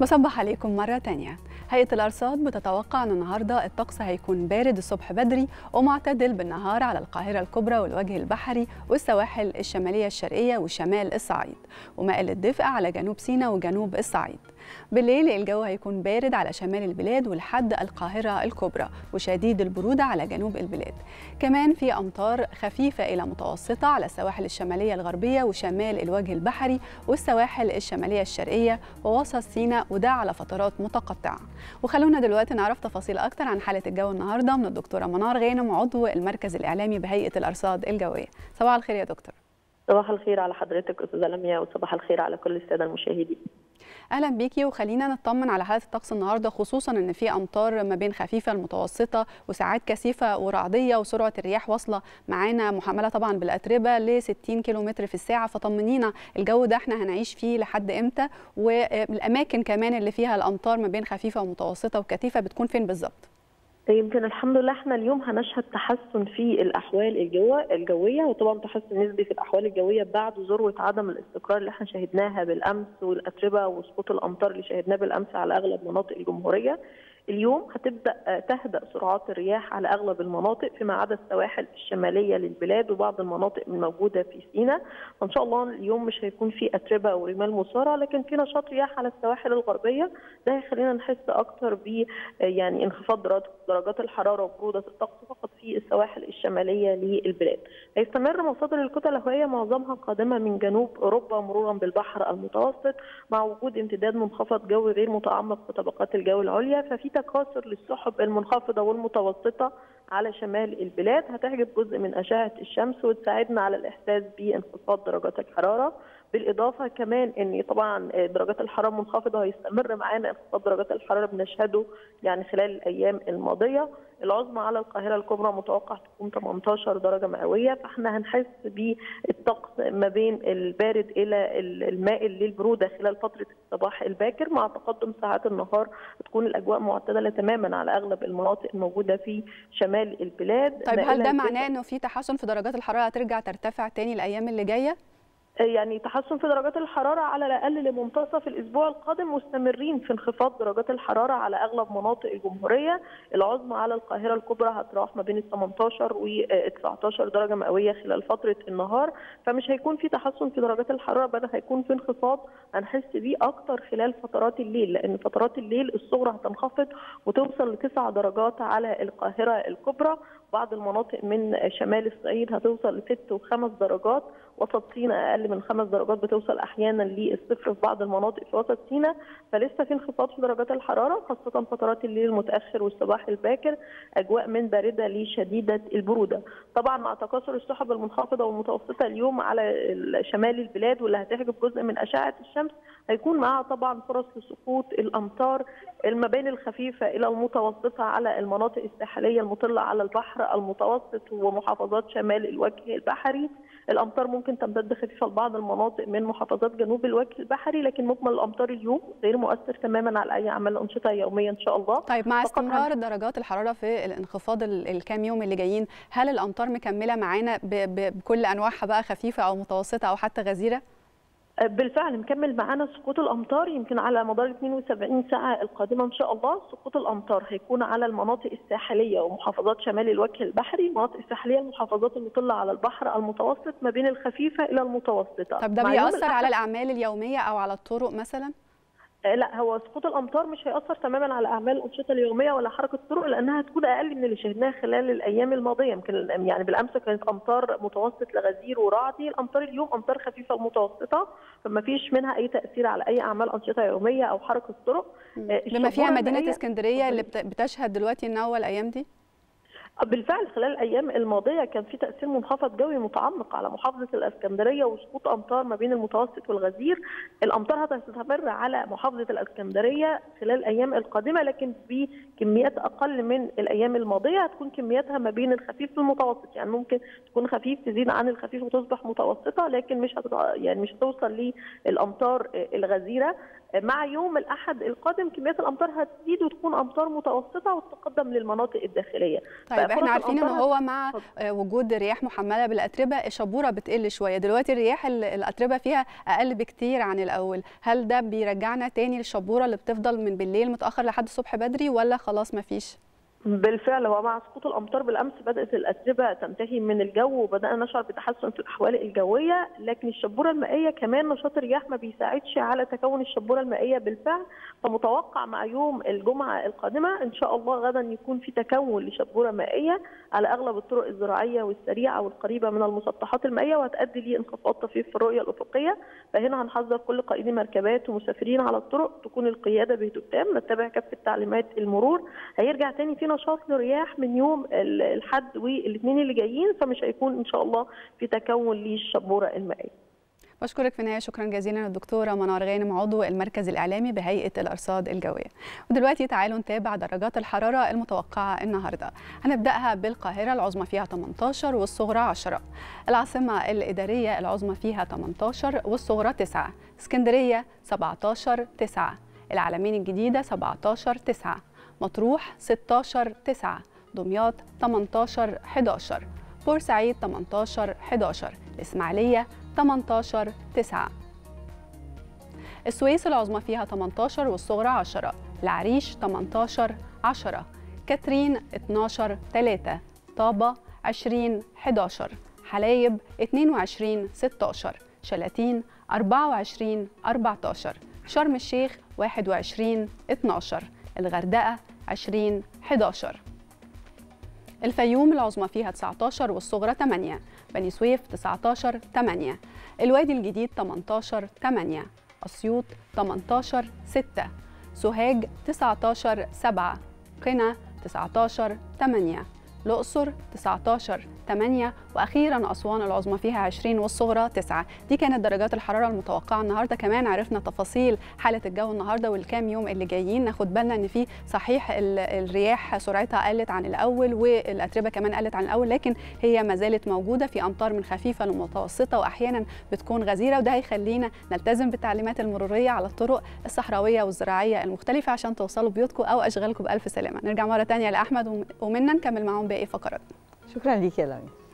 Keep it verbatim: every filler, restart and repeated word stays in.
مصباح عليكم مرة تانية. هيئة الأرصاد بتتوقع أن النهاردة الطقس هيكون بارد الصبح بدري ومعتدل بالنهار على القاهرة الكبرى والوجه البحري والسواحل الشمالية الشرقية وشمال الصعيد، ومائل الدفء على جنوب سيناء وجنوب الصعيد. بالليل الجو هيكون بارد على شمال البلاد ولحد القاهرة الكبرى وشديد البرودة على جنوب البلاد. كمان في أمطار خفيفة إلى متوسطة على السواحل الشمالية الغربية وشمال الوجه البحري والسواحل الشمالية الشرقية ووسط سيناء، وده على فترات متقطعة. وخلونا دلوقتي نعرف تفاصيل أكتر عن حالة الجو النهاردة من الدكتورة منار غانم، عضو المركز الإعلامي بهيئة الأرصاد الجوية. صباح الخير يا دكتور. صباح الخير على حضرتك أستاذة لميا، وصباح الخير على كل السادة المشاهدين. اهلا بيكي، وخلينا نطمن على حاله الطقس النهارده، خصوصا ان في امطار ما بين خفيفه لمتوسطه وساعات كثيفه ورعديه، وسرعه الرياح واصله معانا محمله طبعا بالاتربه ل ستين كيلومتر في الساعه. فطمنينا الجو ده احنا هنعيش فيه لحد امتى، والاماكن كمان اللي فيها الامطار ما بين خفيفه ومتوسطه وكثيفه بتكون فين بالظبط؟ يمكن الحمد لله احنا اليوم هنشهد تحسن في الاحوال الجويه، وطبعا تحسن نسبي في الاحوال الجويه بعد ذروه عدم الاستقرار اللي احنا شاهدناها بالامس، والاتربه وسقوط الامطار اللي شاهدناه بالامس على اغلب مناطق الجمهوريه. اليوم هتبدا تهدأ سرعات الرياح على اغلب المناطق فيما عدا السواحل الشماليه للبلاد وبعض المناطق الموجوده في سيناء. ان شاء الله اليوم مش هيكون في اتربه ورمال مصارعه، لكن في نشاط رياح على السواحل الغربيه، ده هيخلينا نحس اكتر ب يعني انخفاض درجات الحراره وبروده الطقس فقط في السواحل الشماليه للبلاد. هيستمر مصادر الكتل الهوائيه معظمها قادمه من جنوب اوروبا مرورا بالبحر المتوسط، مع وجود امتداد منخفض جوي غير متعمق في طبقات الجو العليا، ففي تكاثر للسحب المنخفضه والمتوسطه على شمال البلاد، هتحجب جزء من اشعه الشمس وتساعدنا على الاحساس بانخفاض درجات الحراره. بالاضافه كمان ان طبعا درجات الحراره المنخفضه هيستمر معانا انخفاض درجات الحراره بنشهده يعني خلال الايام الماضيه. العظمى على القاهره الكبرى متوقع تكون ثمانية عشر درجه مئويه، فاحنا هنحس بالطقس ما بين البارد الى المائل للبروده خلال فتره الصباح الباكر. مع تقدم ساعات النهار هتكون الاجواء معتدله تماما على اغلب المناطق الموجوده في شمال البلاد. طيب هل ده معناه انه في تحسن في درجات الحراره هترجع ترتفع تاني الايام اللي جايه؟ يعني تحسن في درجات الحرارة على الأقل لمنتصف الأسبوع القادم، مستمرين في انخفاض درجات الحرارة على أغلب مناطق الجمهورية. العظمى على القاهرة الكبرى هتراوح ما بين ثمانية عشر وتسعة عشر درجة مئوية خلال فترة النهار، فمش هيكون في تحسن في درجات الحرارة، بل هيكون في انخفاض هنحس بيه أكتر خلال فترات الليل، لأن فترات الليل الصغرى هتنخفض وتوصل لتسع درجات على القاهرة الكبرى، بعض المناطق من شمال الصعيد هتوصل لست وخمس درجات، وسط سيناء أقل من خمس درجات بتوصل أحيانا للصفر في بعض المناطق في وسط سيناء. فلسه في انخفاض في درجات الحرارة خاصة فترات الليل المتأخر والصباح الباكر، أجواء من باردة لشديدة البرودة. طبعا مع تكاثر السحب المنخفضة والمتوسطة اليوم على شمال البلاد واللي هتحجب جزء من أشعة الشمس، هيكون معها طبعا فرص لسقوط الأمطار ما بين الخفيفة إلى المتوسطة على المناطق الساحلية المطلة على البحر المتوسط ومحافظات شمال الوجه البحري. الأمطار ممكن تمتد خفيفة لبعض المناطق من محافظات جنوب الوجه البحري، لكن مجمل الأمطار اليوم غير مؤثر تماما على أي عمل أنشطة يومية إن شاء الله. طيب مع استمرار هن... درجات الحرارة في الانخفاض الكام يوم اللي جايين، هل الأمطار مكملة معانا ب... ب... بكل أنواعها بقى، خفيفة أو متوسطة أو حتى غزيرة؟ بالفعل مكمل معانا سقوط الامطار، يمكن على مدار اثنين وسبعين ساعه القادمه ان شاء الله. سقوط الامطار هيكون على المناطق الساحليه ومحافظات شمال الوجه البحري، المناطق الساحليه المحافظات المطله على البحر المتوسط ما بين الخفيفه الى المتوسطه. طب ده بيأثر على الاعمال اليوميه او على الطرق مثلا؟ لا، هو سقوط الامطار مش هيأثر تماما على اعمال الانشطه اليوميه ولا حركه الطرق، لانها هتكون اقل من اللي شاهدناها خلال الايام الماضيه. يمكن يعني بالامس كانت امطار متوسط لغزير ورعدي، الامطار اليوم امطار خفيفه ومتوسطه، فما فيش منها اي تاثير على اي اعمال انشطه يوميه او حركه الطرق. بما فيها مدينه اسكندريه اللي بتشهد دلوقتي النوى الايام دي. بالفعل خلال الايام الماضيه كان في تاثير منخفض جوي متعمق على محافظه الاسكندريه وسقوط امطار ما بين المتوسط والغزير. الامطار هتستمر على محافظه الاسكندريه خلال الايام القادمه، لكن بكميات اقل من الايام الماضيه، هتكون كمياتها ما بين الخفيف والمتوسط، يعني ممكن تكون خفيف تزيد عن الخفيف وتصبح متوسطه، لكن مش يعني مش هتوصل للامطار الغزيره. مع يوم الأحد القادم كميات الأمطار هتزيد وتكون أمطار متوسطة وتتقدم للمناطق الداخلية. طيب احنا عارفين ان هو مع وجود رياح محملة بالأتربة الشبورة بتقل شوية، دلوقتي الرياح الأتربة فيها أقل بكتير عن الأول، هل ده بيرجعنا تاني للشبورة اللي بتفضل من بالليل متأخر لحد الصبح بدري ولا خلاص مفيش؟ بالفعل هو مع سقوط الامطار بالامس بدات الاتربه تنتهي من الجو وبدانا نشعر بتحسن في الاحوال الجويه، لكن الشبوره المائيه كمان نشاط الرياح ما بيساعدش على تكون الشبوره المائيه بالفعل، فمتوقع مع يوم الجمعه القادمه ان شاء الله غدا يكون في تكون لشبوره مائيه على اغلب الطرق الزراعيه والسريعه والقريبه من المسطحات المائيه، وهتؤدي لانخفاض طفيف في الرؤيه الافقيه، فهنا هنحذر كل قائدي مركبات ومسافرين على الطرق تكون القياده بهدوء تام، نتبع كافه تعليمات المرور. هيرجع تاني فينا نشاط للرياح من يوم الأحد والاثنين اللي جايين، فمش هيكون ان شاء الله في تكون للشبوره المائيه. بشكرك في النهايه شكرا جزيلا الدكتوره منار غانم عضو المركز الاعلامي بهيئه الارصاد الجويه. ودلوقتي تعالوا نتابع درجات الحراره المتوقعه النهارده. هنبداها بالقاهره العظمى فيها ثمانية عشر والصغرى عشرة، العاصمه الاداريه العظمى فيها ثمانية عشر والصغرى تسعة، اسكندريه سبعة عشر تسعة، العلمين الجديده سبعة عشر تسعة، مطروح ستة عشر تسعة، دمياط ثمانية عشر أحد عشر، بورسعيد ثمانية عشر أحد عشر، الإسماعيلية ثمانية عشر تسعة، السويس العظمى فيها ثمانية عشر والصغرى عشرة، العريش ثمانية عشر عشرة، كاترين اثني عشر ثلاثة، طابة عشرين أحد عشر، حلايب اثنين وعشرين ستة عشر، شلاتين أربعة وعشرين أربعة عشر، شرم الشيخ واحد وعشرين اثني عشر، الغردقة عشرين أحد عشر، الفيوم العظمى فيها تسعة عشر والصغرى ثمانية، بني سويف تسعة عشر ثمانية، الوادي الجديد ثمانية عشر ثمانية، أسيوط ثمانية عشر ستة، سوهاج تسعة عشر سبعة، قنا تسعة عشر ثمانية، الأقصر تسعة عشر ثمانية، وأخيرا أسوان العظمى فيها عشرين والصغرى تسعة. دي كانت درجات الحرارة المتوقعة النهارده، كمان عرفنا تفاصيل حالة الجو النهارده والكام يوم اللي جايين. ناخد بالنا إن في صحيح الرياح سرعتها قلت عن الأول والأتربة كمان قلت عن الأول، لكن هي ما زالت موجودة في أمطار من خفيفة لمتوسطة وأحيانا بتكون غزيرة، وده هيخلينا نلتزم بالتعليمات المرورية على الطرق الصحراوية والزراعية المختلفة عشان توصلوا بيوتكم أو أشغالكم بألف سلامة. نرجع مرة ثانية لأحمد ومنا نكمل معاهم فقرات. شكرا ليك يا لميس.